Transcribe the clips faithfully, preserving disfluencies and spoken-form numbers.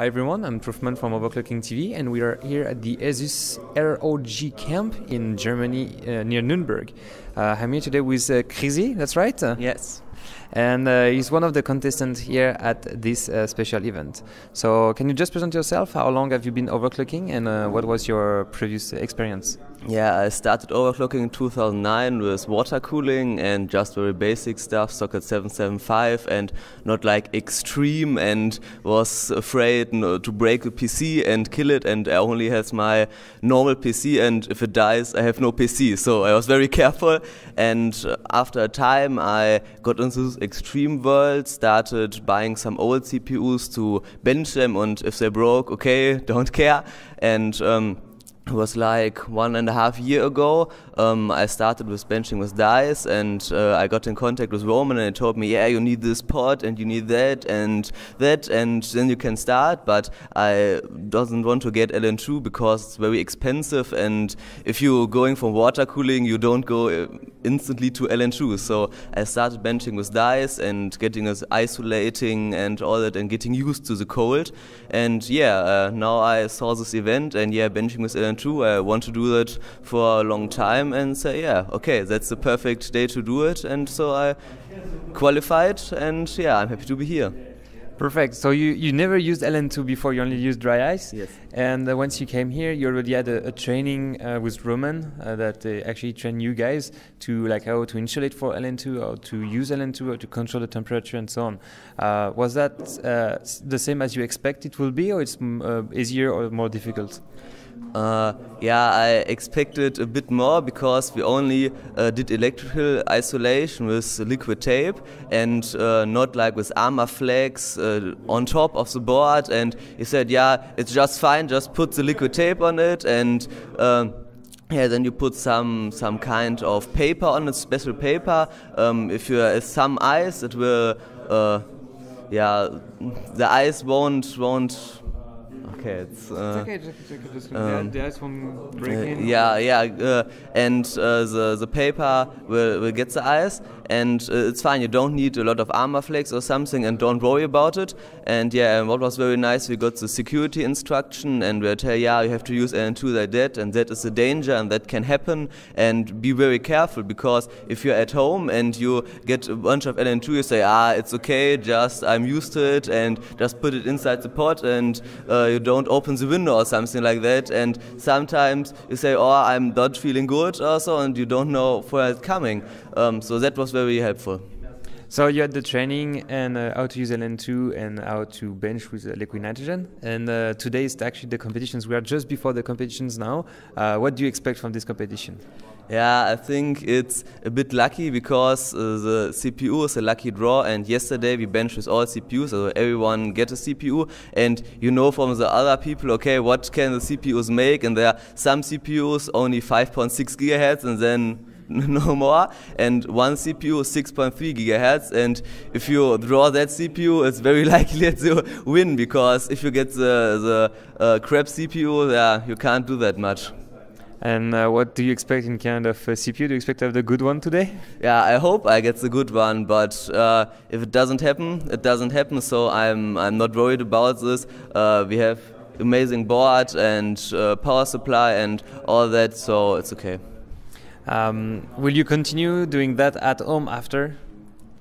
Hi everyone, I'm Truthman from Overclocking T V, and we are here at the ASUS R O G camp in Germany uh, near Nuremberg. Uh, I'm here today with uh, Chrissi, that's right? Uh, yes. And uh, he's one of the contestants here at this uh, special event. So can you just present yourself? How long have you been overclocking, and uh, what was your previous experience? Yeah, I started overclocking in two thousand nine with water cooling and just very basic stuff, socket seven seventy-five, and not like extreme, and was afraid no, to break the P C and kill it, and I only has my normal P C, and if it dies I have no P C, so I was very careful. And after a time I got into this extreme world, started buying some old C P Us to bench them, and if they broke, okay, don't care. And um, it was like one and a half year ago, um, I started with benching with dice, and uh, I got in contact with Roman, and he told me, yeah, you need this pot and you need that and that, and then you can start. But I doesn't want to get L N two because it's very expensive, and if you're going for water cooling you don't go instantly to L N two. So I started benching with dice and getting us isolating and all that, and getting used to the cold. And yeah, uh, now I saw this event, and yeah, benching with L N two too. I want to do that for a long time, and say, yeah, okay, that's the perfect day to do it. And so I qualified, and yeah, I'm happy to be here. Perfect. So you, you never used L N two before, you only used dry ice. Yes. And uh, once you came here, you already had a, a training uh, with Roman uh, that uh, actually trained you guys to like how to insulate for L N two, how to use L N two, how to control the temperature and so on. Uh, was that uh, the same as you expect it will be, or it's uh, easier or more difficult? Uh, yeah, I expected a bit more because we only uh, did electrical isolation with liquid tape, and uh, not like with Armaflex uh, on top of the board. And he said, yeah, it's just fine, just put the liquid tape on it, and um, yeah, then you put some some kind of paper on it, special paper. Um, if you have some ice, it will, uh, yeah, the ice won't won't. Okay, it's, uh, it's okay, it's okay. Um, the ice won't break uh, in. Yeah, yeah, uh, and uh, the, the paper will, will get the ice, and uh, it's fine, you don't need a lot of Armaflex or something, and don't worry about it. And yeah, and what was very nice, we got the security instruction, and we're telling, yeah, you have to use L N two like that, and that is a danger, and that can happen, and be very careful, because if you're at home and you get a bunch of L N two, you say, ah, it's okay, just I'm used to it, and just put it inside the pot, and uh, you don't don't open the window or something like that. And sometimes you say, oh, I'm not feeling good also, and you don't know where it's coming. Um, so that was very helpful. So you had the training and uh, how to use L N two and how to bench with uh, liquid nitrogen. And uh, today is actually the competitions. We are just before the competitions now. Uh, what do you expect from this competition? Yeah, I think it's a bit lucky because uh, the C P U is a lucky draw, and yesterday we benched with all C P Us, so everyone gets a C P U, and you know from the other people, okay, what can the C P Us make? And there are some C P Us only five point six gigahertz, and then no more, and one C P U is six point three gigahertz, and if you draw that C P U, it's very likely that you win, because if you get the, the uh, crap C P U, yeah, you can't do that much. And uh, what do you expect in kind of uh, C P U? Do you expect to have the good one today? Yeah, I hope I get the good one, but uh, if it doesn't happen, it doesn't happen, so I'm, I'm not worried about this. Uh, we have amazing board and uh, power supply and all that, so it's okay. Um, will you continue doing that at home after?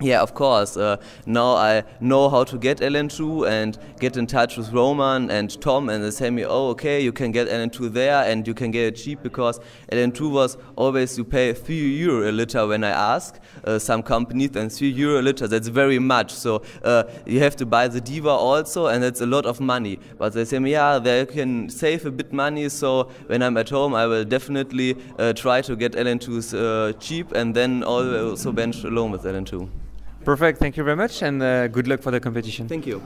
Yeah, of course. Uh, now I know how to get L N two and get in touch with Roman and Tom, and they say me, oh, okay, you can get L N two there, and you can get it cheap, because L N two was always you pay three euro a liter when I ask uh, some companies, and three euro a liter, that's very much. So uh, you have to buy the Diva also, and that's a lot of money. But they say me, yeah, they can save a bit money, so when I'm at home I will definitely uh, try to get L N two uh, cheap, and then also bench alone with L N two. Perfect, thank you very much, and uh, good luck for the competition. Thank you.